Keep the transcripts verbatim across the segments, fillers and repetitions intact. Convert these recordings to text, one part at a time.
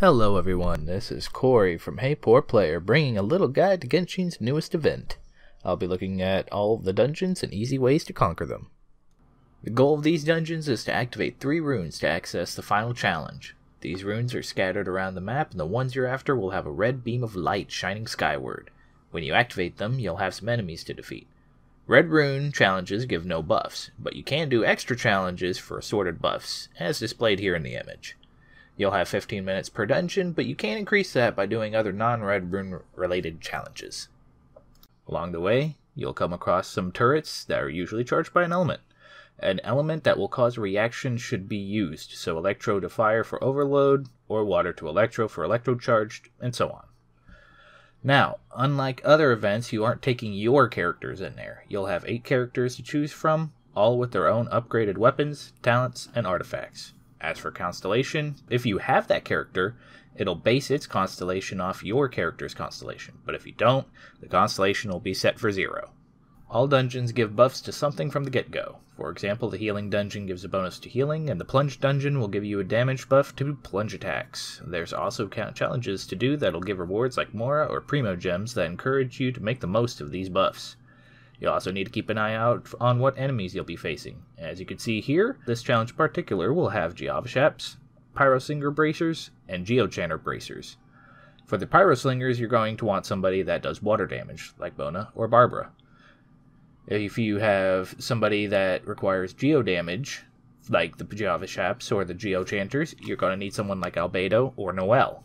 Hello everyone, this is Cory from Hey Poor Player, bringing a little guide to Genshin's newest event. I'll be looking at all of the dungeons and easy ways to conquer them. The goal of these dungeons is to activate three runes to access the final challenge. These runes are scattered around the map, and the ones you're after will have a red beam of light shining skyward. When you activate them, you'll have some enemies to defeat. Red rune challenges give no buffs, but you can do extra challenges for assorted buffs, as displayed here in the image. You'll have fifteen minutes per dungeon, but you can increase that by doing other non-red rune-related challenges. Along the way, you'll come across some turrets that are usually charged by an element. An element that will cause a reaction should be used, so Electro to Fire for Overload, or Water to Electro for Electro-Charged, and so on. Now, unlike other events, you aren't taking your characters in there. You'll have eight characters to choose from, all with their own upgraded weapons, talents, and artifacts. As for Constellation, if you have that character, it'll base its Constellation off your character's Constellation, but if you don't, the Constellation will be set for zero. All dungeons give buffs to something from the get-go. For example, the Healing Dungeon gives a bonus to healing, and the Plunge Dungeon will give you a damage buff to plunge attacks. There's also challenges to do that'll give rewards like Mora or Primo Gems that encourage you to make the most of these buffs. You'll also need to keep an eye out on what enemies you'll be facing. As you can see here, this challenge in particular will have Geovishaps, Pyro Slinger Bracers, and Geochanter Bracers. For the Pyro Slingers, you're going to want somebody that does water damage, like Mona or Barbara. If you have somebody that requires Geo damage, like the Geovishaps or the Geochanters, you're going to need someone like Albedo or Noelle.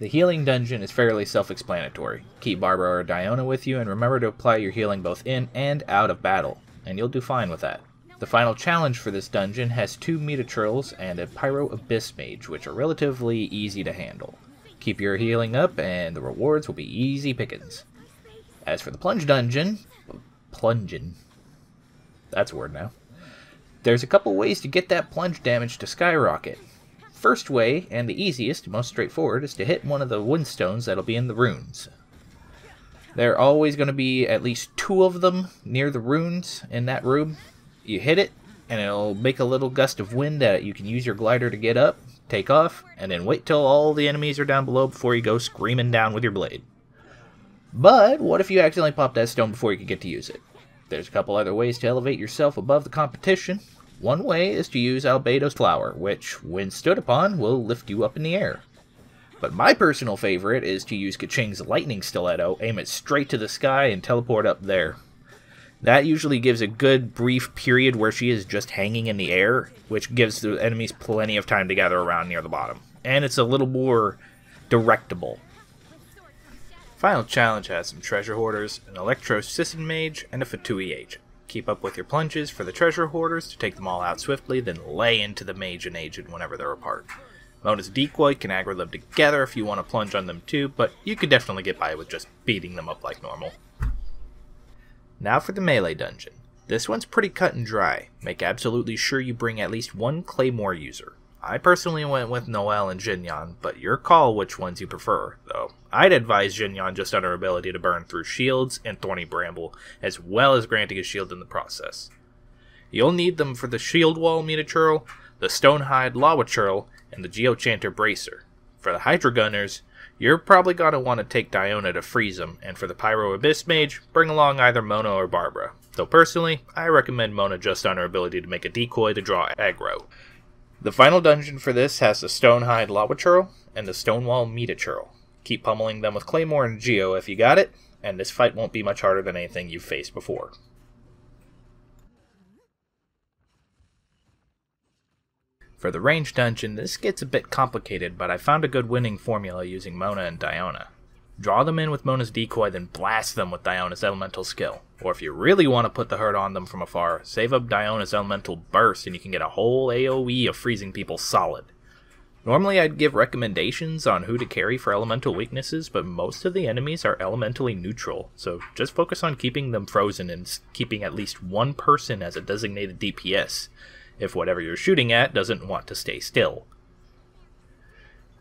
The Healing Dungeon is fairly self-explanatory. Keep Barbara or Diona with you, and remember to apply your healing both in and out of battle, and you'll do fine with that. The final challenge for this dungeon has two Metatrills and a Pyro Abyss Mage, which are relatively easy to handle. Keep your healing up, and the rewards will be easy pickings. As for the Plunge Dungeon... Plungin'. That's a word now. There's a couple ways to get that plunge damage to skyrocket. First way, and the easiest, most straightforward, is to hit one of the windstones that'll be in the runes. There are always going to be at least two of them near the runes in that room. You hit it, and it'll make a little gust of wind that you can use your glider to get up, take off, and then wait till all the enemies are down below before you go screaming down with your blade. But what if you accidentally pop that stone before you can get to use it? There's a couple other ways to elevate yourself above the competition. One way is to use Albedo's flower, which, when stood upon, will lift you up in the air. But my personal favorite is to use Kaching's lightning stiletto, aim it straight to the sky, and teleport up there. That usually gives a good brief period where she is just hanging in the air, which gives the enemies plenty of time to gather around near the bottom. And it's a little more directable. Final challenge has some treasure hoarders, an Electro-Sisin Mage, and a Fatui Agent. Keep up with your plunges for the treasure hoarders to take them all out swiftly, then lay into the Mage and Agent whenever they're apart. Mona's Decoy can aggro them together if you want to plunge on them too, but you could definitely get by with just beating them up like normal. Now for the Melee Dungeon. This one's pretty cut and dry. Make absolutely sure you bring at least one Claymore user. I personally went with Noelle and Xinyan, but your call which ones you prefer, though. I'd advise Xinyan just on her ability to burn through shields and Thorny Bramble, as well as granting a shield in the process. You'll need them for the Shieldwall Metachurl, the Stonehide Lawachurl, and the Geochanter Bracer. For the Hydro Gunners, you're probably going to want to take Diona to freeze them, and for the Pyro Abyss Mage, bring along either Mona or Barbara. Though personally, I recommend Mona just on her ability to make a decoy to draw aggro. The final dungeon for this has the Stonehide Lawachurl and the Stonewall Metachurl. Keep pummeling them with Claymore and Geo if you got it, and this fight won't be much harder than anything you've faced before. For the Range Dungeon, this gets a bit complicated, but I found a good winning formula using Mona and Diona. Draw them in with Mona's Decoy, then blast them with Diona's Elemental Skill. Or if you really want to put the hurt on them from afar, save up Diona's Elemental Burst and you can get a whole AoE of freezing people solid. Normally I'd give recommendations on who to carry for elemental weaknesses, but most of the enemies are elementally neutral, so just focus on keeping them frozen and keeping at least one person as a designated D P S, if whatever you're shooting at doesn't want to stay still.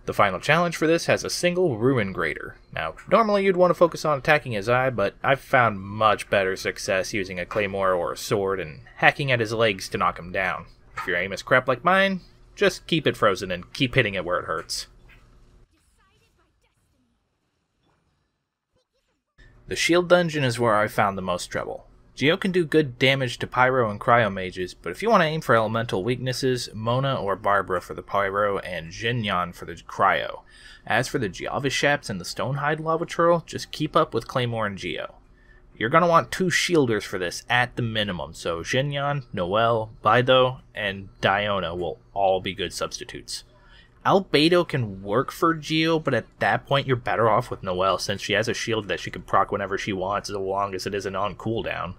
The final challenge for this has a single Ruin Grader. Now, normally you'd want to focus on attacking his eye, but I've found much better success using a claymore or a sword and hacking at his legs to knock him down. If your aim is crap like mine, Just keep it frozen and keep hitting it where it hurts. The shield dungeon is where I found the most trouble. Geo can do good damage to Pyro and Cryo mages, but if you want to aim for elemental weaknesses, Mona or Barbara for the Pyro and Xinyan for the Cryo. As for the Geovishaps and the Stonehide Lawachurl, just keep up with Claymore and Geo. You're going to want two shielders for this at the minimum, so Xinyan, Noelle, Baido, and Diona will all be good substitutes. Albedo can work for Geo, but at that point you're better off with Noelle since she has a shield that she can proc whenever she wants as long as it isn't on cooldown.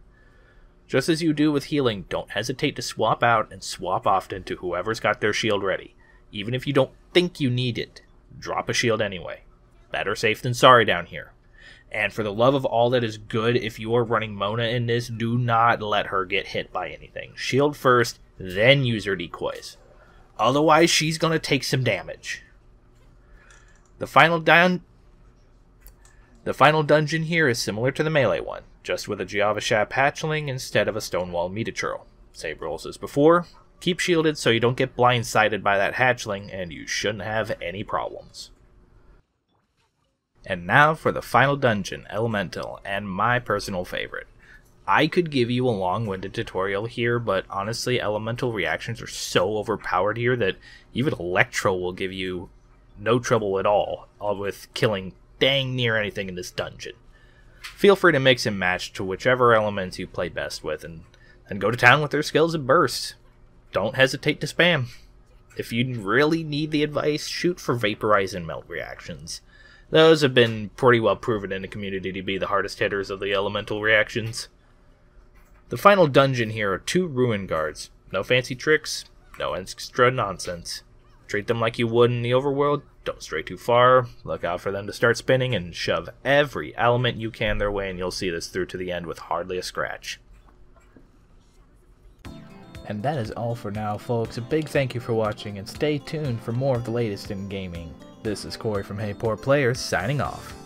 Just as you do with healing, don't hesitate to swap out and swap often to whoever's got their shield ready. Even if you don't think you need it, drop a shield anyway. Better safe than sorry down here. And for the love of all that is good, if you are running Mona in this, do not let her get hit by anything. Shield first, then use her decoys. Otherwise, she's going to take some damage. The final, dun the final dungeon here is similar to the melee one, just with a Geovishap Hatchling instead of a Stonewall Metachurl. Save rolls as before, keep shielded so you don't get blindsided by that Hatchling, and you shouldn't have any problems. And now for the final dungeon, Elemental, and my personal favorite. I could give you a long-winded tutorial here, but honestly, elemental reactions are so overpowered here that even Electro will give you no trouble at all with killing dang near anything in this dungeon. Feel free to mix and match to whichever elements you play best with, and then go to town with their skills and bursts. Don't hesitate to spam. If you really need the advice, shoot for Vaporize and Melt reactions. Those have been pretty well proven in the community to be the hardest hitters of the elemental reactions. The final dungeon here are two Ruin Guards. No fancy tricks, no extra nonsense. Treat them like you would in the overworld, don't stray too far, look out for them to start spinning, and shove every element you can their way, and you'll see this through to the end with hardly a scratch. And that is all for now, folks. A big thank you for watching, and stay tuned for more of the latest in gaming. This is Cory from Hey Poor Player, signing off.